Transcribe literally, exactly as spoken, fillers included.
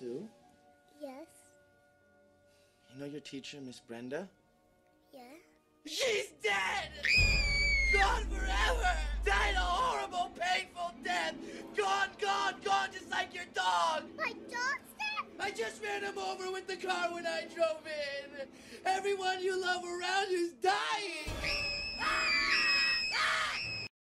Sue? Yes. You know your teacher, Miss Brenda? Yeah. She's dead! Gone forever! Died a horrible, painful death! Gone, gone, gone, just like your dog! My dog's dead? I just ran him over with the car when I drove in! Everyone you love around you's dying!